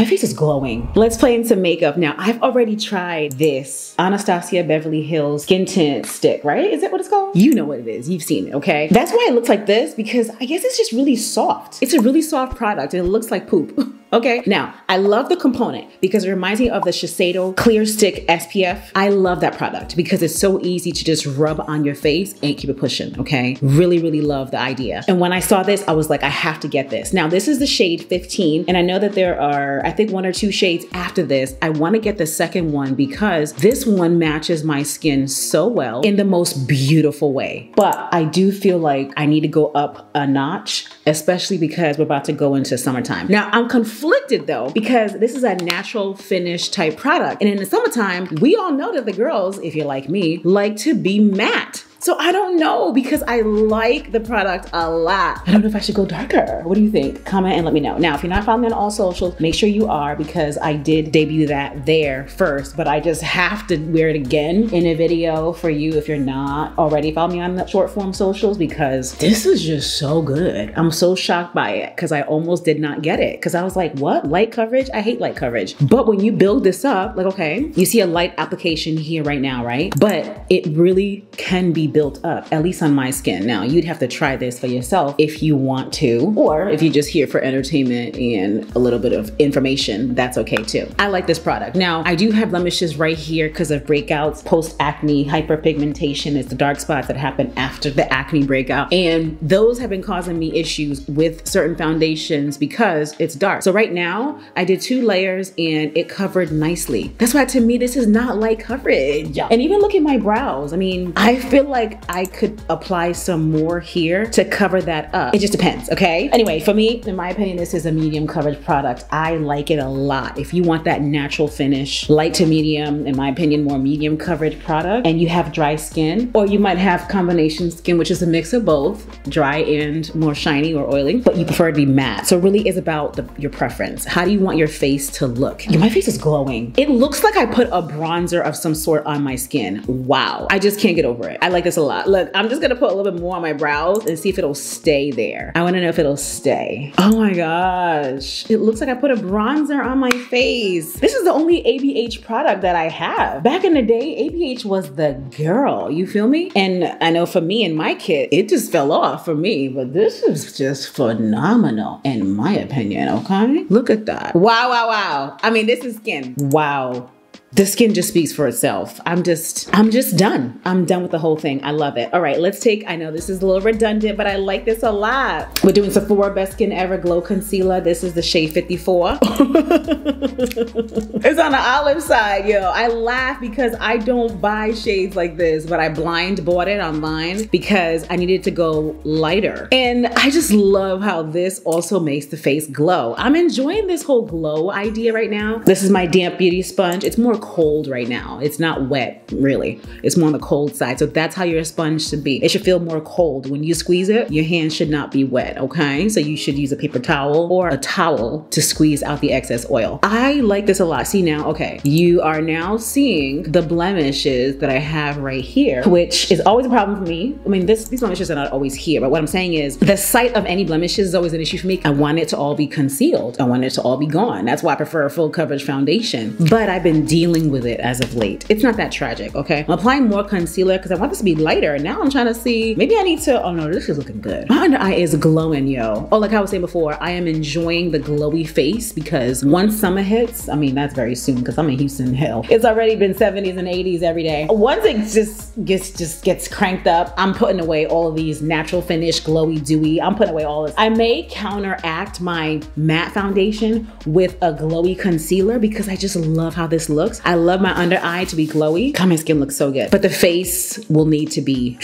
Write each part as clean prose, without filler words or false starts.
my face is glowing. Let's play in some makeup. Now, I've already tried this Anastasia Beverly Hills Skin Tint Stick, right? Is that what it's called? You know what it is. You've seen it, okay? That's why it looks like this, because I guess it's just really soft. It's a really soft product and it looks like poop. Okay, now I love the component because it reminds me of the Shiseido Clear Stick SPF. I love that product because it's so easy to just rub on your face and keep it pushing, okay? Really, really love the idea. And when I saw this, I was like, I have to get this. Now this is the shade 15, and I know that there are, I think, 1 or 2 shades after this. I wanna get the second one because this one matches my skin so well in the most beautiful way. But I do feel like I need to go up a notch, especially because we're about to go into summertime. Now I'm conflicted though, because this is a natural finish type product. And in the summertime, we all know that the girls, if you're like me, like to be matte. So I don't know, because I like the product a lot. I don't know if I should go darker. What do you think? Comment and let me know. Now, if you're not following me on all socials, make sure you are, because I did debut that there first, but I just have to wear it again in a video for you if you're not already following me on the short form socials, because this is just so good. I'm so shocked by it because I almost did not get it because I was like, what? Light coverage? I hate light coverage. But when you build this up, like, okay, you see a light application here right now, right? But it really can be built up, at least on my skin. Now, you'd have to try this for yourself if you want to, or if you're just here for entertainment and a little bit of information, that's okay too. I like this product. Now, I do have blemishes right here because of breakouts, post-acne, hyperpigmentation. It's the dark spots that happen after the acne breakout. And those have been causing me issues with certain foundations because it's dark. So right now, I did 2 layers and it covered nicely. That's why to me, this is not light coverage. And even look at my brows. I mean, I feel like I could apply some more here to cover that up. It just depends, okay? Anyway, for me, in my opinion, this is a medium coverage product. I like it a lot. If you want that natural finish, light to medium, in my opinion, more medium coverage product, and you have dry skin, or you might have combination skin, which is a mix of both, dry and more shiny or oily, but you prefer to be matte. So it really is about your preference. How do you want your face to look? My face is glowing. It looks like I put a bronzer of some sort on my skin. Wow, I just can't get over it. I like this a lot. Look, I'm just gonna put a little bit more on my brows and see if it'll stay there. I wanna know if it'll stay. Oh my gosh. It looks like I put a bronzer on my face. This is the only ABH product that I have. Back in the day, ABH was the girl, you feel me? And I know for me and my kit, it just fell off for me, but this is just phenomenal in my opinion, okay? Look at that. Wow, wow, wow. I mean, this is skin. Wow. The skin just speaks for itself. I'm just done. I'm done with the whole thing. I love it. All right, let's take, I know this is a little redundant, but I like this a lot. We're doing Sephora Best Skin Ever Glow Concealer. This is the shade 54. It's on the olive side, yo. I laugh because I don't buy shades like this, but I blind bought it online because I needed to go lighter. And I just love how this also makes the face glow. I'm enjoying this whole glow idea right now. This is my damp beauty sponge. It's more cold right now. It's not wet, really. It's more on the cold side. So that's how your sponge should be. It should feel more cold. When you squeeze it, your hand should not be wet, okay? So you should use a paper towel or a towel to squeeze out the excess oil. I like this a lot. See now, okay, you are now seeing the blemishes that I have right here, which is always a problem for me. I mean, these blemishes are not always here, but what I'm saying is the sight of any blemishes is always an issue for me. I want it to all be concealed. I want it to all be gone. That's why I prefer a full coverage foundation, but I've been dealing with it as of late. It's not that tragic, okay? I'm applying more concealer because I want this to be lighter. Now I'm trying to see, maybe I need to, oh no, this is looking good. My under eye is glowing, yo. Oh, like I was saying before, I am enjoying the glowy face because once summer hits, I mean, that's very soon because I'm in Houston, hell. It's already been 70s and 80s every day. Once it just gets cranked up, I'm putting away all of these natural finish, glowy, dewy. I'm putting away all this. I may counteract my matte foundation with a glowy concealer because I just love how this looks. I love my under eye to be glowy. God, my skin looks so good. But the face will need to be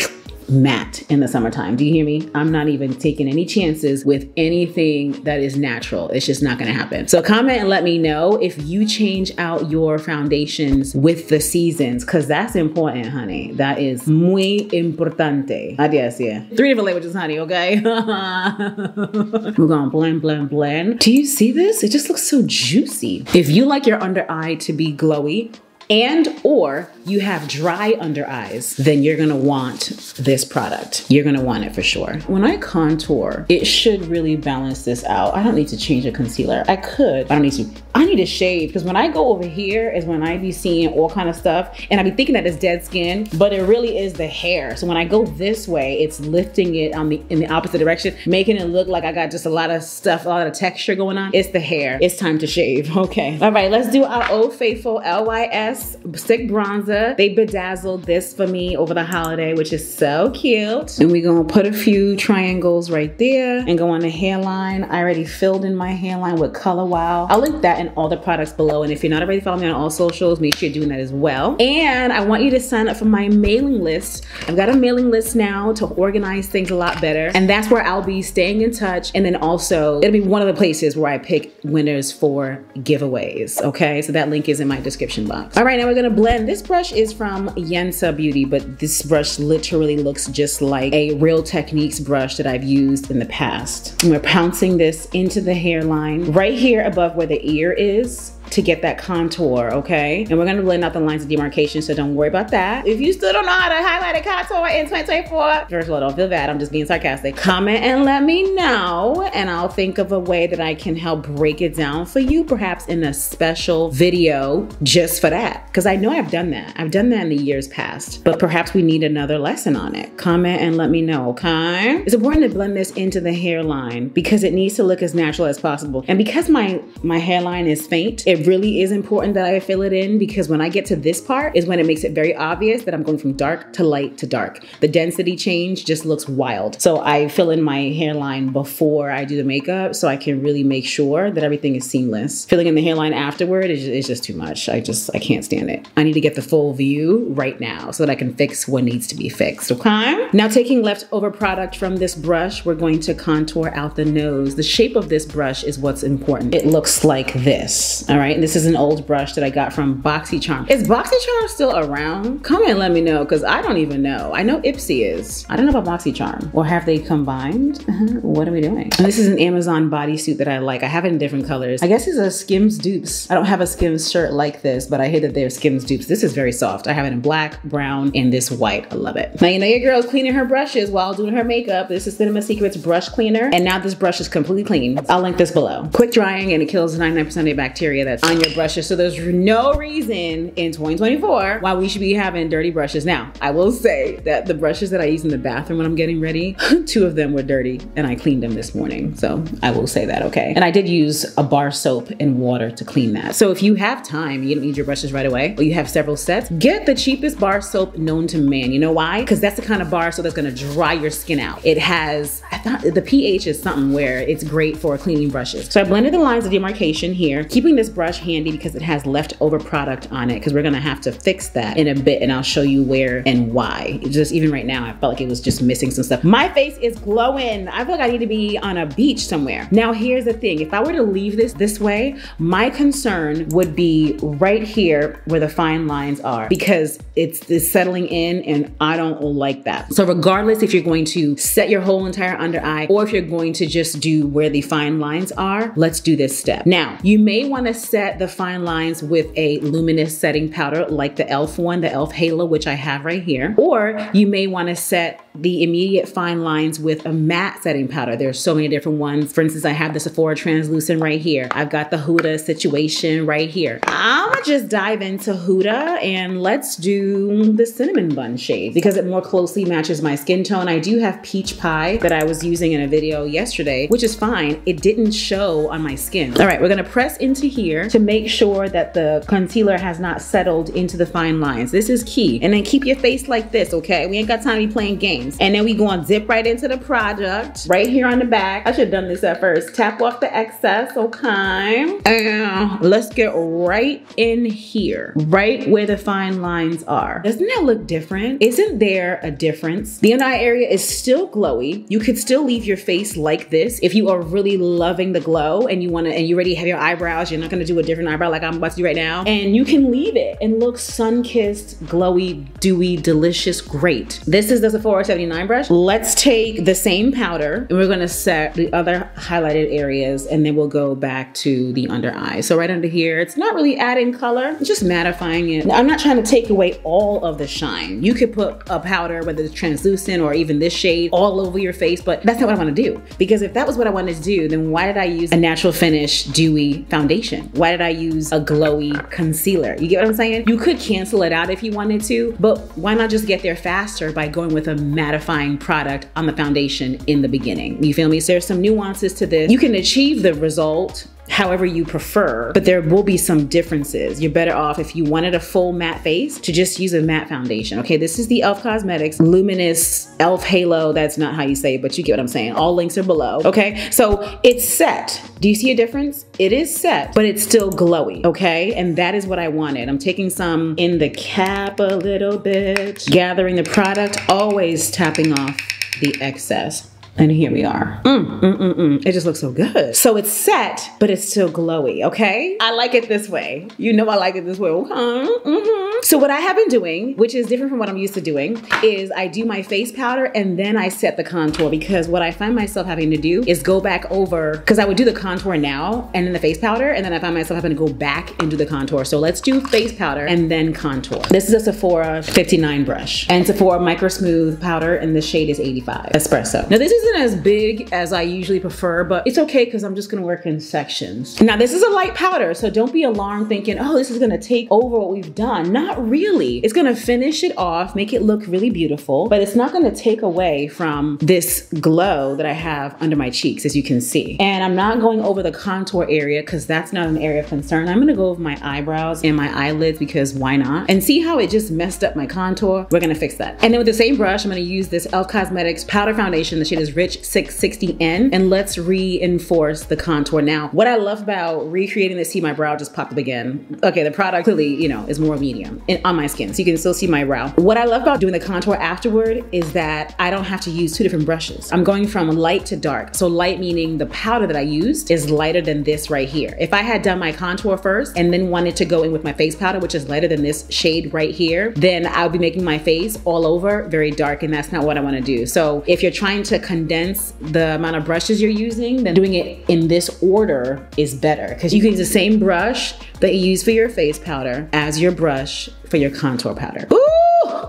matte in the summertime. Do you hear me? I'm not even taking any chances with anything that is natural. It's just not gonna happen. So comment and let me know if you change out your foundations with the seasons, cause that's important, honey. That is muy importante. Adios, yeah. 3 different languages, honey, okay? We're gonna blend, blend, blend. Do you see this? It just looks so juicy. If you like your under eye to be glowy, and or you have dry under eyes, then you're gonna want this product. You're gonna want it for sure. When I contour, it should really balance this out. I don't need to change a concealer. I could, but I don't need to. I need to shade, because when I go over here is when I be seeing all kind of stuff and I be thinking that it's dead skin, but it really is the hair. So when I go this way, it's lifting it on the in the opposite direction, making it look like I got just a lot of stuff, a lot of texture going on. It's the hair. It's time to shave, okay. All right, let's do our Old Faithful LYS Stick Bronzer. They bedazzled this for me over the holiday, which is so cute. And we're gonna put a few triangles right there and go on the hairline. I already filled in my hairline with Color Wow. I'll link that in all the products below. And if you're not already following me on all socials, make sure you're doing that as well. And I want you to sign up for my mailing list. I've got a mailing list now to organize things a lot better. And that's where I'll be staying in touch. And then also, it'll be one of the places where I pick winners for giveaways, okay? So that link is in my description box. All right, now we're gonna blend. This brush is from Yensa Beauty, but this brush literally looks just like a Real Techniques brush that I've used in the past. And we're pouncing this into the hairline right here above where the ear is to get that contour, okay? And we're gonna blend out the lines of demarcation, so don't worry about that. If you still don't know how to highlight a contour in 2024, first of all, don't feel bad, I'm just being sarcastic. Comment and let me know, and I'll think of a way that I can help break it down for you, perhaps in a special video just for that. Because I know I've done that. I've done that in the years past, but perhaps we need another lesson on it. Comment and let me know, okay? It's important to blend this into the hairline because it needs to look as natural as possible. And because my hairline is faint, it really is important that I fill it in, because when I get to this part is when it makes it very obvious that I'm going from dark to light to dark. The density change just looks wild. So I fill in my hairline before I do the makeup so I can really make sure that everything is seamless. Filling in the hairline afterward is just too much. I can't stand it. I need to get the full view right now so that I can fix what needs to be fixed, okay? Now taking leftover product from this brush, we're going to contour out the nose. The shape of this brush is what's important. It looks like this, all right? And this is an old brush that I got from Boxycharm. Is Boxycharm still around? Comment and let me know, because I don't even know. I know Ipsy is. I don't know about Boxycharm. Or have they combined? What are we doing? And this is an Amazon bodysuit that I like. I have it in different colors. I guess it's a Skims dupes. I don't have a Skims shirt like this, but I hear that they're Skims dupes. This is very soft. I have it in black, brown, and this white. I love it. Now you know your girl's cleaning her brushes while doing her makeup. This is Cinema Secrets brush cleaner. And now this brush is completely clean. I'll link this below. Quick drying, and it kills 99% of the bacteria that's on your brushes. So there's no reason in 2024 why we should be having dirty brushes. Now, I will say that the brushes that I use in the bathroom when I'm getting ready, 2 of them were dirty and I cleaned them this morning. So I will say that, okay. And I did use a bar soap and water to clean that. So if you have time, you don't need your brushes right away, or you have several sets, get the cheapest bar soap known to man. You know why? Because that's the kind of bar soap that's gonna dry your skin out. It has, I thought the pH is something where it's great for cleaning brushes. So I blended the lines of demarcation here, keeping this brush handy because it has leftover product on it, because we're gonna have to fix that in a bit, and I'll show you where and why. Just even right now, I felt like it was just missing some stuff. My face is glowing. I feel like I need to be on a beach somewhere. Now here's the thing, if I were to leave this way, my concern would be right here where the fine lines are, because it's settling in and I don't like that. So regardless if you're going to set your whole entire under eye or if you're going to just do where the fine lines are, let's do this step. Now, you may wanna set the fine lines with a luminous setting powder like the ELF one, the ELF Halo, which I have right here. Or you may want to set the immediate fine lines with a matte setting powder. There's so many different ones. For instance, I have the Sephora Translucent right here. I've got the Huda Situation right here. I'm gonna just dive into Huda and let's do the Cinnamon Bun shade because it more closely matches my skin tone. I do have Peach Pie that I was using in a video yesterday, which is fine. It didn't show on my skin. All right, we're gonna press into here to make sure that the concealer has not settled into the fine lines. This is key. And then keep your face like this, okay? We ain't got time to be playing games. And then we gonna dip right into the product right here on the back. I should have done this at first. Tap off the excess, okay? And let's get right in here, right where the fine lines are. Doesn't that look different? Isn't there a difference? The under eye area is still glowy. You could still leave your face like this if you are really loving the glow and you wanna, and you already have your eyebrows, you're not gonna do a different eyebrow like I'm about to do right now. And you can leave it and look sun-kissed, glowy, dewy, delicious, great. This is the Sephora 79 brush. Let's take the same powder and we're gonna set the other highlighted areas and then we'll go back to the under eye. So so right under here. It's not really adding color, it's just mattifying it. Now, I'm not trying to take away all of the shine. You could put a powder, whether it's translucent or even this shade, all over your face, but that's not what I want to do. Because if that was what I wanted to do, then why did I use a natural finish dewy foundation? Why did I use a glowy concealer? You get what I'm saying? You could cancel it out if you wanted to, but why not just get there faster by going with a mattifying product on the foundation in the beginning? You feel me? So there's some nuances to this. You can achieve the result however you prefer, but there will be some differences. You're better off, if you wanted a full matte face, to just use a matte foundation. Okay, this is the ELF Cosmetics Luminous ELF Halo. That's not how you say it, but you get what I'm saying. All links are below. Okay, so it's set. Do you see a difference? It is set, but it's still glowy. Okay, and that is what I wanted. I'm taking some in the cap a little bit, gathering the product, always tapping off the excess. And here we are. It just looks so good. So it's set, but it's still glowy, okay? I like it this way. You know I like it this way, okay? So what I have been doing, which is different from what I'm used to doing, is I do my face powder and then I set the contour, because what I find myself having to do is go back over, because I would do the contour now and then the face powder, and then I find myself having to go back and do the contour. So let's do face powder and then contour. This is a Sephora 59 brush, and Sephora Micro Smooth Powder, and the shade is 85 Espresso. Now this is as big as I usually prefer, but it's okay because I'm just gonna work in sections. Now this is a light powder, so don't be alarmed thinking, oh, this is gonna take over what we've done. Not really. It's gonna finish it off, make it look really beautiful, but it's not gonna take away from this glow that I have under my cheeks, as you can see. And I'm not going over the contour area because that's not an area of concern. I'm gonna go over my eyebrows and my eyelids, because why not? And see how it just messed up my contour? We're gonna fix that. And then with the same brush, I'm gonna use this ELF Cosmetics powder foundation. The shade is Rich 660N, and let's reinforce the contour. Now, what I love about recreating this, see my brow just popped up again. Okay, the product clearly, you know, is more medium on my skin, so you can still see my brow. What I love about doing the contour afterward is that I don't have to use two different brushes. I'm going from light to dark. So light meaning the powder that I used is lighter than this right here. If I had done my contour first and then wanted to go in with my face powder, which is lighter than this shade right here, then I'll be making my face all over very dark, and that's not what I want to do. So if you're trying to condense the amount of brushes you're using, then doing it in this order is better, because you can use the same brush that you use for your face powder as your brush for your contour powder. Ooh!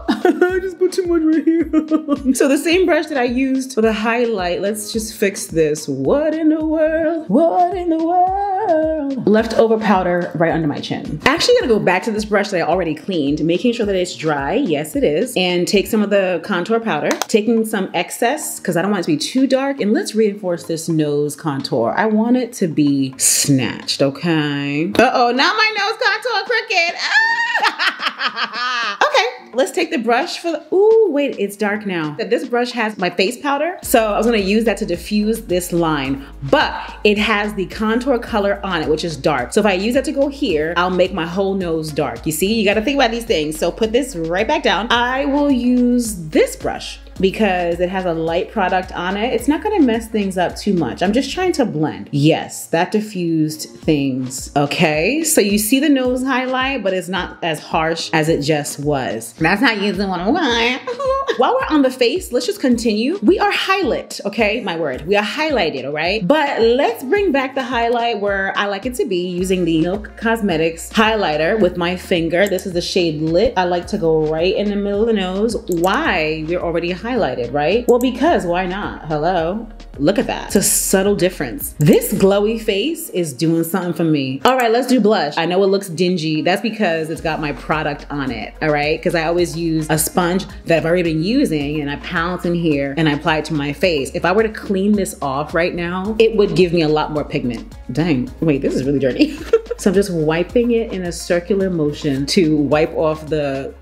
I just put too much right here. So the same brush that I used for the highlight, let's just fix this. What in the world? What in the world? Leftover powder right under my chin. Actually, I'm gonna go back to this brush that I already cleaned, making sure that it's dry. Yes, it is. And take some of the contour powder, taking some excess, because I don't want it to be too dark. And let's reinforce this nose contour. I want it to be snatched, okay? Uh-oh, now my nose contour crooked. Ah! Okay. Let's take the brush for the, ooh, wait, it's dark now. This brush has my face powder, so I was gonna use that to diffuse this line, but it has the contour color on it, which is dark. So if I use that to go here, I'll make my whole nose dark. You see, you gotta think about these things. So put this right back down. I will use this brush because it has a light product on it. It's not gonna mess things up too much. I'm just trying to blend. Yes, that diffused things, okay? So you see the nose highlight, but it's not as harsh as it just was. That's not using one on one. While we're on the face, let's just continue. We are highlighted, okay? My word, we are highlighted, all right? But let's bring back the highlight where I like it to be, using the Milk Cosmetics highlighter with my finger. This is the shade Lit. I like to go right in the middle of the nose. Why? We're already highlighted, right? Well, because why not? Hello? Look at that. It's a subtle difference. This glowy face is doing something for me. All right, let's do blush. I know it looks dingy. That's because it's got my product on it, all right? Because I always use a sponge that I've already been using, and I pounce in here and I apply it to my face. If I were to clean this off right now, it would give me a lot more pigment. Dang, wait, this is really dirty. So I'm just wiping it in a circular motion to wipe off the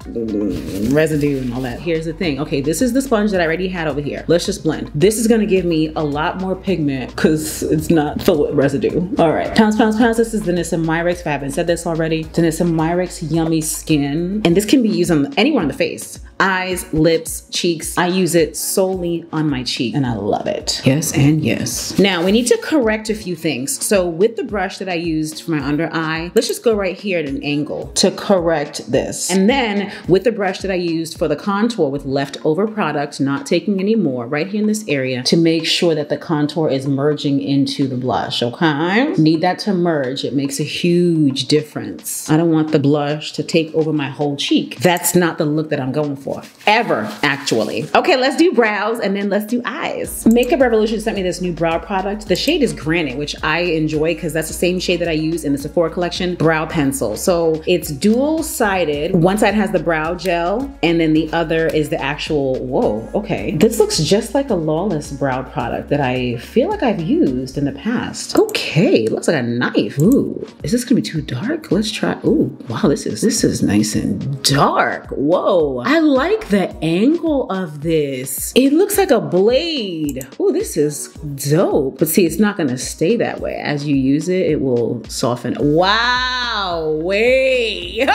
residue and all that. Here's the thing. Okay, this is the sponge that I already had over here. Let's just blend. This is gonna give me a lot more pigment because it's not full with residue. All right, pounds. This is Danessa Myricks. If I haven't said this already, Danessa Myricks Yummy Skin. And this can be used on anywhere on the face. eyes, lips, cheeks. I use it solely on my cheek and I love it. Yes and yes. Now we need to correct a few things. So with the brush that I used for my under eye, let's just go right here at an angle to correct this. And then with the brush that I used for the contour with leftover product, not taking any more, right here in this area to make sure that the contour is merging into the blush, okay? Need that to merge. It makes a huge difference. I don't want the blush to take over my whole cheek. That's not the look that I'm going for, ever, actually. Okay, let's do brows and then let's do eyes. Makeup Revolution sent me this new brow product. The shade is Granite, which I enjoy because that's the same shade that I use in the Sephora collection, brow pencil. So it's dual-sided. One side has the brow gel and then the other is the actual, whoa, okay. This looks just like a Lawless brow product that I feel like I've used in the past. Okay, looks like a knife. Ooh, is this gonna be too dark? Let's try, ooh, wow, this is nice and dark. Whoa, I like the angle of this. It looks like a blade. Ooh, this is dope. But see, it's not gonna stay that way. As you use it, it will soften. Wow, wait.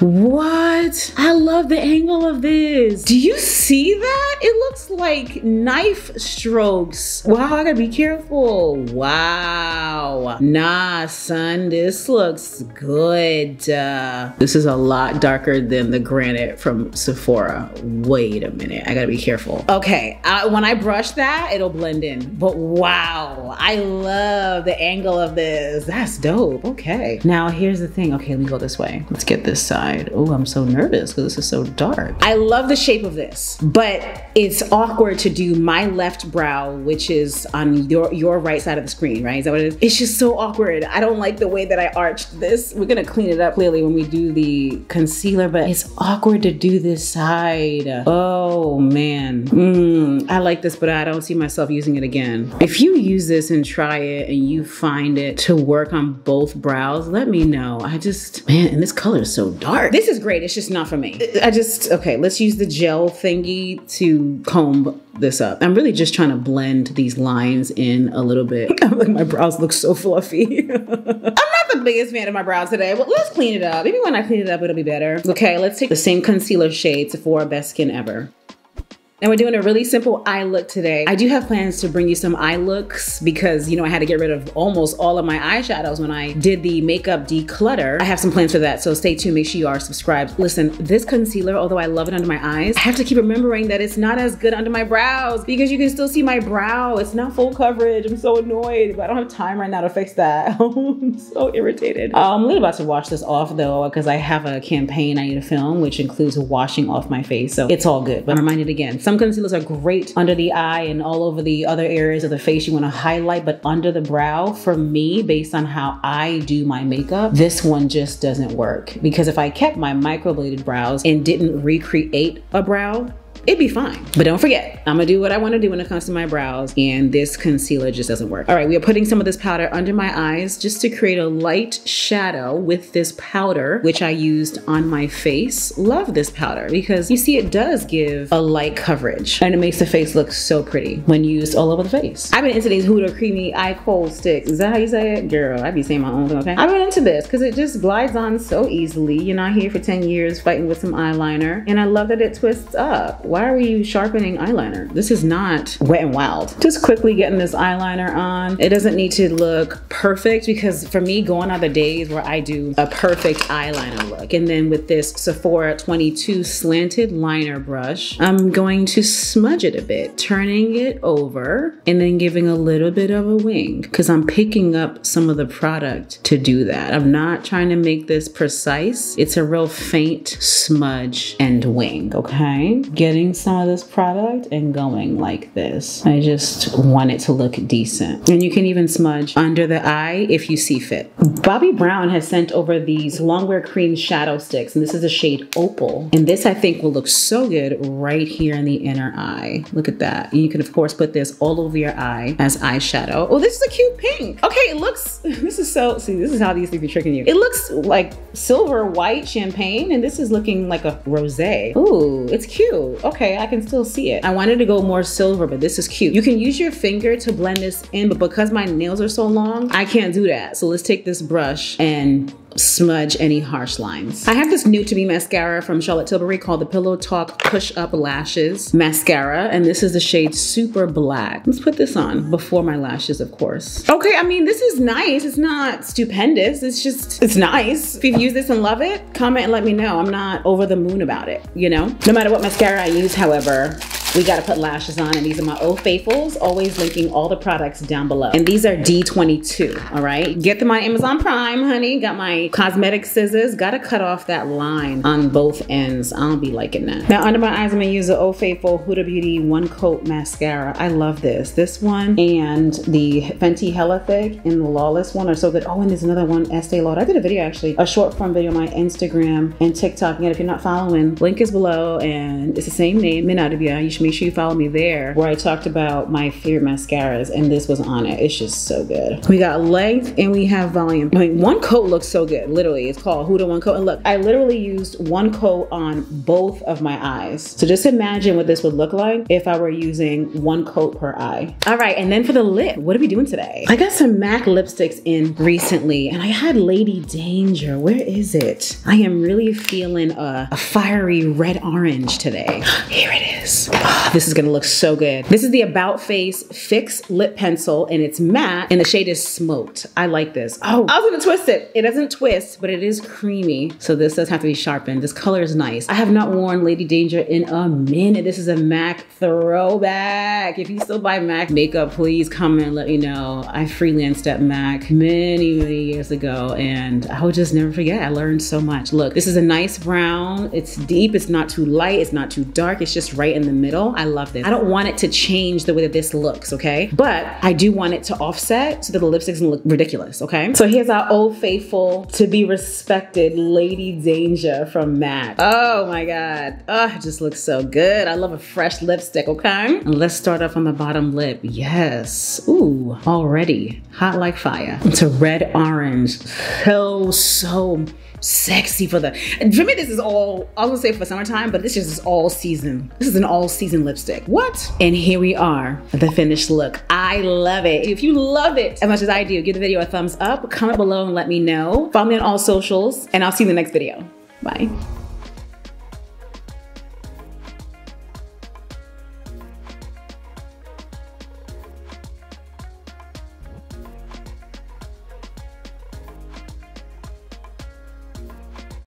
What? I love the angle of this. Do you see that? It looks like knife strokes. Wow, I gotta be careful. Wow. Nah, son, this looks good. This is a lot darker than the Granite from Sephora. Wait a minute, I gotta be careful. Okay, when I brush that, it'll blend in. But wow, I love the angle of this. That's dope, okay. Now here's the thing. Okay, let me go this way. Let's get this side. Oh, I'm so nervous because this is so dark. I love the shape of this, but it's awkward to do my left brow, which is on your right side of the screen, right? Is that what it is? It's just so awkward. I don't like the way that I arched this. We're gonna clean it up clearly when we do the concealer, but it's awkward to do this side. Oh man, I like this, but I don't see myself using it again. If you use this and try it and you find it to work on both brows, let me know. I just, man, and this color is so dark. This is great, it's just not for me. I just, okay, let's use the gel thingy to comb this up. I'm really just trying to blend these lines in a little bit. Like my brows look so fluffy. I'm not the biggest fan of my brows today, but let's clean it up. Maybe when I clean it up, it'll be better. Okay, let's take the same concealer shade, Sephora Best Skin Ever. And we're doing a really simple eye look today. I do have plans to bring you some eye looks because, you know, I had to get rid of almost all of my eyeshadows when I did the makeup declutter. I have some plans for that, so stay tuned. Make sure you are subscribed. Listen, this concealer, although I love it under my eyes, I have to keep remembering that it's not as good under my brows because you can still see my brow. It's not full coverage. I'm so annoyed, but I don't have time right now to fix that. I'm so irritated. I'm really about to wash this off though because I have a campaign I need to film, which includes washing off my face, so it's all good. But I'm reminded again, some concealers are great under the eye and all over the other areas of the face you want to highlight, but under the brow, for me, based on how I do my makeup, this one just doesn't work. Because if I kept my microbladed brows and didn't recreate a brow, it'd be fine. But don't forget, I'm gonna do what I wanna do when it comes to my brows, and this concealer just doesn't work. All right, we are putting some of this powder under my eyes just to create a light shadow with this powder, which I used on my face. Love this powder because you see it does give a light coverage and it makes the face look so pretty when used all over the face. I've been into these Huda Creamy Eye Cold Sticks. Is that how you say it? Girl, I be saying my own thing, okay? I've been into this because it just glides on so easily. You're not here for 10 years fighting with some eyeliner, and I love that it twists up. Why are we sharpening eyeliner? This is not Wet n Wild. Just quickly getting this eyeliner on. It doesn't need to look perfect because for me, going are the days where I do a perfect eyeliner look. And then with this Sephora 22 slanted liner brush, I'm going to smudge it a bit, turning it over and then giving a little bit of a wing because I'm picking up some of the product to do that. I'm not trying to make this precise. It's a real faint smudge and wing, okay? Getting some of this product and going like this. I just want it to look decent. And you can even smudge under the eye if you see fit. Bobbi Brown has sent over these Longwear Cream Shadow Sticks, and this is the shade Opal. And this I think will look so good right here in the inner eye. Look at that. And you can of course put this all over your eye as eyeshadow. Oh, this is a cute pink. Okay, it looks, this is so, see, this is how these things be tricking you. It looks like silver white champagne, and this is looking like a rosé. Ooh, it's cute. Okay, I can still see it. I wanted to go more silver, but this is cute. You can use your finger to blend this in, but because my nails are so long, I can't do that. So let's take this brush and smudge any harsh lines. I have this new to me mascara from Charlotte Tilbury called the Pillow Talk Push Up Lashes Mascara, and this is the shade Super Black. Let's put this on before my lashes, of course. Okay, I mean, this is nice. It's not stupendous. It's just, it's nice. If you've used this and love it, comment and let me know. I'm not over the moon about it, you know? No matter what mascara I use, however, we gotta put lashes on, and these are my old faithfuls, always linking all the products down below. And these are D22, all right? Get them on Amazon Prime, honey. Got my cosmetic scissors. Gotta cut off that line on both ends. I don't be liking that. Now under my eyes, I'm gonna use the Old Faithful Huda Beauty One Coat Mascara. I love this one, and the Fenty Hella Thick and the Lawless one are so good. Oh, and there's another one, Estee Lauder. I did a video actually, a short form video on my Instagram and TikTok. And if you're not following, link is below, and it's the same name, Mena_Adubea. You should make sure you follow me there, where I talked about my favorite mascaras, and this was on it. It's just so good. We got length and we have volume. I mean, one coat looks so good. Literally, it's called Huda One Coat. And look, I literally used one coat on both of my eyes. So just imagine what this would look like if I were using one coat per eye. All right, and then for the lip, what are we doing today? I got some MAC lipsticks in recently, and I had Lady Danger. Where is it? I am really feeling a fiery red orange today. Here it is. This is gonna look so good. This is the About Face Fix Lip Pencil, and it's matte, and the shade is Smoked. I like this. Oh, I was gonna twist it. It doesn't twist, but it is creamy, so this does have to be sharpened. This color is nice. I have not worn Lady Danger in a minute. This is a MAC throwback. If you still buy MAC makeup, please comment and let me know. I freelanced at MAC many, many years ago, and I will just never forget. I learned so much. Look, this is a nice brown. It's deep, it's not too light, it's not too dark. It's just right in the middle. I love this. I don't want it to change the way that this looks, okay? But I do want it to offset so that the lipstick doesn't look ridiculous, okay? So here's our Old Faithful to be respected Lady Danger from MAC. Oh my God. Oh, it just looks so good. I love a fresh lipstick, okay? And let's start off on the bottom lip. Yes. Ooh, already hot like fire. It's a red orange. So sexy for me. This is all, I was gonna say for summertime, but this is all season. This is an all season lipstick. What? And here we are, the finished look. I love it. If you love it as much as I do, give the video a thumbs up, comment below and let me know. Follow me on all socials, and I'll see you in the next video. Bye.